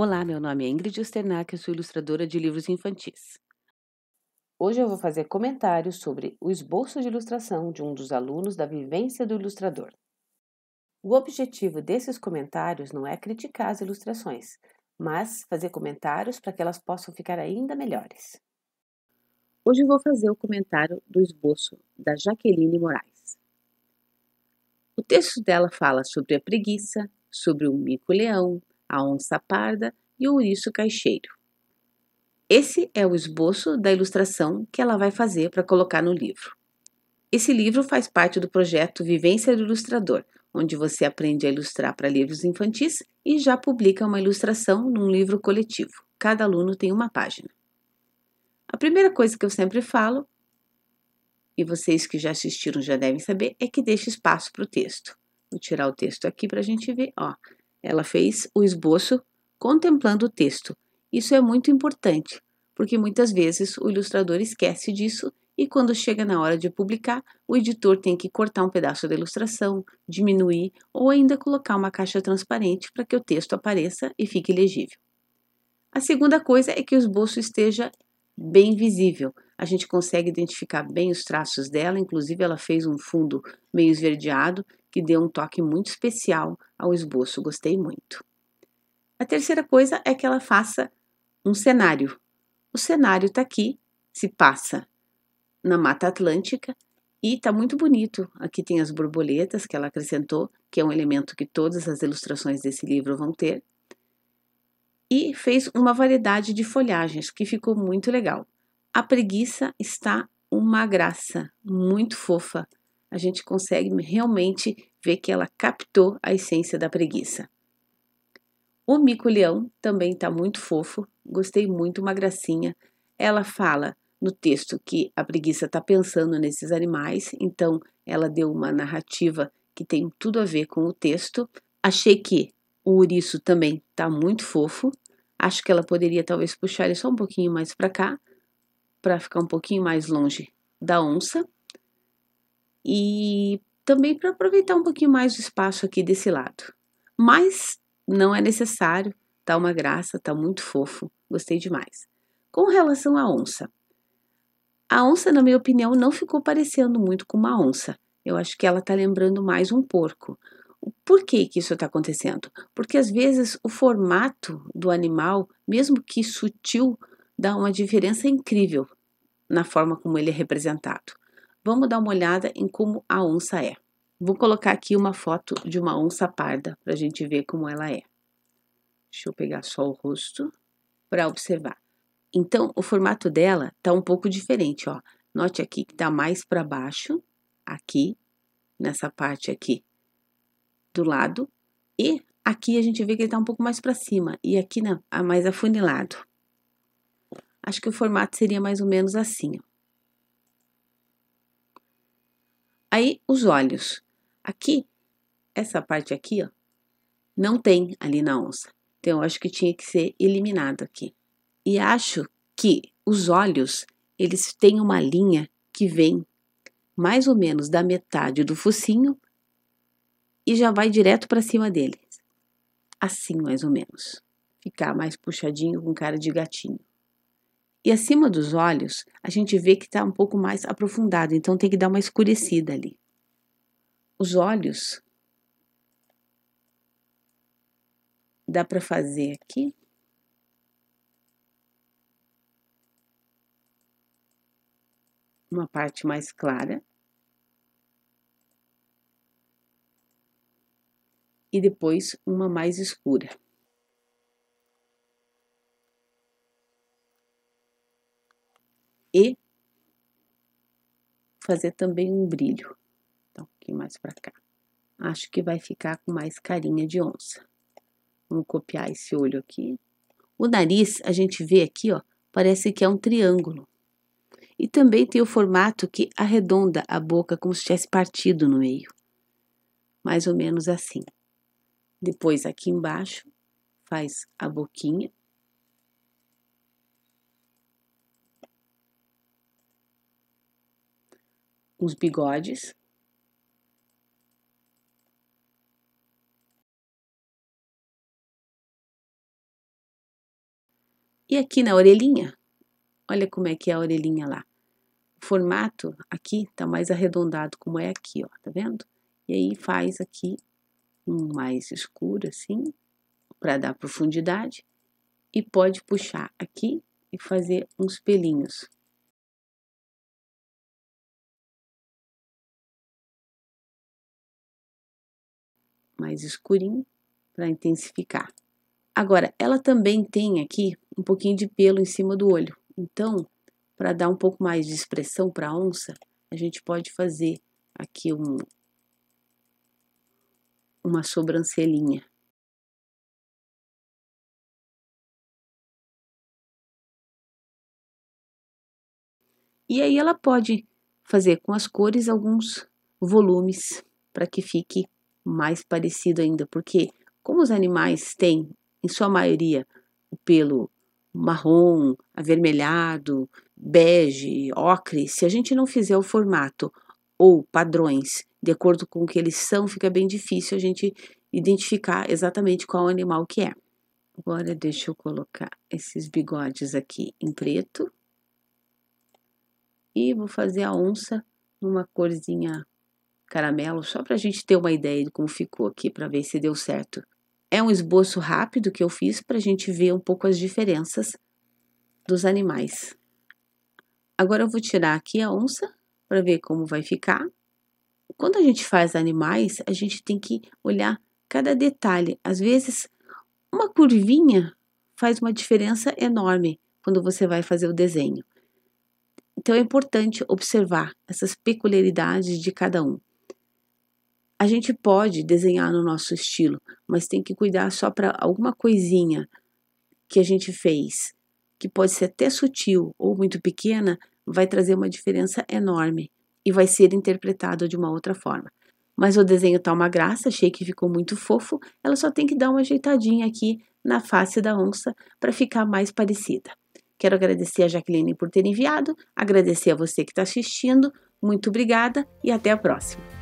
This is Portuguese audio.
Olá, meu nome é Ingrid Osternack, eu sou ilustradora de livros infantis. Hoje eu vou fazer comentários sobre o esboço de ilustração de um dos alunos da Vivência do Ilustrador. O objetivo desses comentários não é criticar as ilustrações, mas fazer comentários para que elas possam ficar ainda melhores. Hoje eu vou fazer o comentário do esboço da Jacqueline Morais. O texto dela fala sobre a preguiça, sobre o mico-leão, a onça parda e o ouriço caixeiro. Esse é o esboço da ilustração que ela vai fazer para colocar no livro. Esse livro faz parte do projeto Vivência do Ilustrador, onde você aprende a ilustrar para livros infantis e já publica uma ilustração num livro coletivo. Cada aluno tem uma página. A primeira coisa que eu sempre falo, e vocês que já assistiram já devem saber, é que deixe espaço para o texto. Vou tirar o texto aqui para a gente ver. Ó, ela fez o esboço contemplando o texto. Isso é muito importante, porque muitas vezes o ilustrador esquece disso e quando chega na hora de publicar, o editor tem que cortar um pedaço da ilustração, diminuir ou ainda colocar uma caixa transparente para que o texto apareça e fique legível. A segunda coisa é que o esboço esteja bem visível. A gente consegue identificar bem os traços dela, inclusive ela fez um fundo meio esverdeado, que deu um toque muito especial ao esboço, gostei muito. A terceira coisa é que ela faça um cenário. O cenário está aqui, se passa na Mata Atlântica e está muito bonito. Aqui tem as borboletas que ela acrescentou, que é um elemento que todas as ilustrações desse livro vão ter. E fez uma variedade de folhagens que ficou muito legal. A preguiça está uma graça, muito fofa. A gente consegue realmente ver que ela captou a essência da preguiça. O mico-leão também está muito fofo, gostei muito, uma gracinha. Ela fala no texto que a preguiça está pensando nesses animais, então ela deu uma narrativa que tem tudo a ver com o texto. Achei que o ouriço também está muito fofo, acho que ela poderia talvez puxar ele só um pouquinho mais para cá, para ficar um pouquinho mais longe da onça. E também para aproveitar um pouquinho mais o espaço aqui desse lado. Mas não é necessário, tá uma graça, tá muito fofo, gostei demais. Com relação à onça, a onça, na minha opinião, não ficou parecendo muito com uma onça. Eu acho que ela tá lembrando mais um porco. Por que que isso tá acontecendo? Porque às vezes o formato do animal, mesmo que sutil, dá uma diferença incrível na forma como ele é representado. Vamos dar uma olhada em como a onça é. Vou colocar aqui uma foto de uma onça parda para a gente ver como ela é. Deixa eu pegar só o rosto para observar. Então, o formato dela tá um pouco diferente, ó. Note aqui que tá mais para baixo, aqui, nessa parte aqui do lado. E aqui a gente vê que ele tá um pouco mais para cima e aqui mais afunilado. Acho que o formato seria mais ou menos assim, ó. Aí, os olhos. Aqui, essa parte aqui, ó, não tem ali na onça. Então, eu acho que tinha que ser eliminado aqui. E acho que os olhos, eles têm uma linha que vem mais ou menos da metade do focinho e já vai direto para cima deles. Assim, mais ou menos. Ficar mais puxadinho com cara de gatinho. E acima dos olhos, a gente vê que está um pouco mais aprofundado, então tem que dar uma escurecida ali. Os olhos, dá para fazer aqui. Uma parte mais clara. E depois uma mais escura. E fazer também um brilho, então, um pouquinho mais para cá. Acho que vai ficar com mais carinha de onça. Vamos copiar esse olho aqui. O nariz, a gente vê aqui, ó, parece que é um triângulo. E também tem o formato que arredonda a boca como se tivesse partido no meio. Mais ou menos assim. Depois aqui embaixo, faz a boquinha. Os bigodes. E aqui na orelhinha, olha como é que é a orelhinha lá. O formato aqui tá mais arredondado, como é aqui, ó, tá vendo? E aí faz aqui um mais escuro assim, para dar profundidade. E pode puxar aqui e fazer uns pelinhos. Mais escurinho, para intensificar. Agora, ela também tem aqui um pouquinho de pelo em cima do olho. Então, para dar um pouco mais de expressão para a onça, a gente pode fazer aqui uma sobrancelhinha. E aí ela pode fazer com as cores alguns volumes para que fique mais parecido ainda, porque como os animais têm, em sua maioria, o pelo marrom, avermelhado, bege, ocre, se a gente não fizer o formato ou padrões de acordo com o que eles são, fica bem difícil a gente identificar exatamente qual animal que é. Agora deixa eu colocar esses bigodes aqui em preto. E vou fazer a onça numa corzinha caramelo, só pra gente ter uma ideia de como ficou aqui, pra ver se deu certo. É um esboço rápido que eu fiz pra gente ver um pouco as diferenças dos animais. Agora eu vou tirar aqui a onça pra ver como vai ficar. Quando a gente faz animais, a gente tem que olhar cada detalhe. Às vezes, uma curvinha faz uma diferença enorme quando você vai fazer o desenho. Então, é importante observar essas peculiaridades de cada um. A gente pode desenhar no nosso estilo, mas tem que cuidar só para alguma coisinha que a gente fez, que pode ser até sutil ou muito pequena, vai trazer uma diferença enorme e vai ser interpretado de uma outra forma. Mas o desenho tá uma graça, achei que ficou muito fofo, ela só tem que dar uma ajeitadinha aqui na face da onça para ficar mais parecida. Quero agradecer a Jacqueline por ter enviado, agradecer a você que está assistindo, muito obrigada e até a próxima!